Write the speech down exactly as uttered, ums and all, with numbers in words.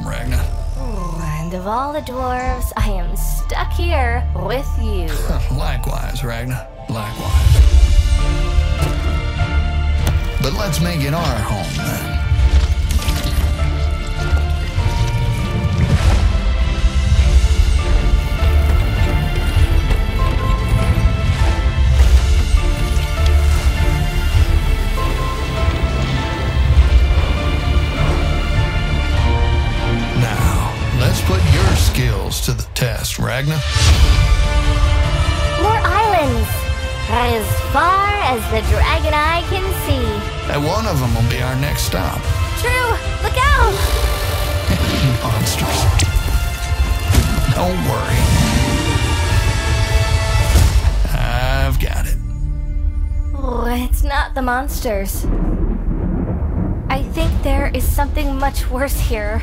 home, Ragna. And of all the dwarves, I am stuck here with you. Likewise, Ragna. Likewise. But let's make it our home, then. Skills to the test, Ragna. More islands, as far as the dragon eye can see. And one of them will be our next stop. Tru, look out! Monsters. Don't worry. I've got it. Oh, it's not the monsters. I think there is something much worse here.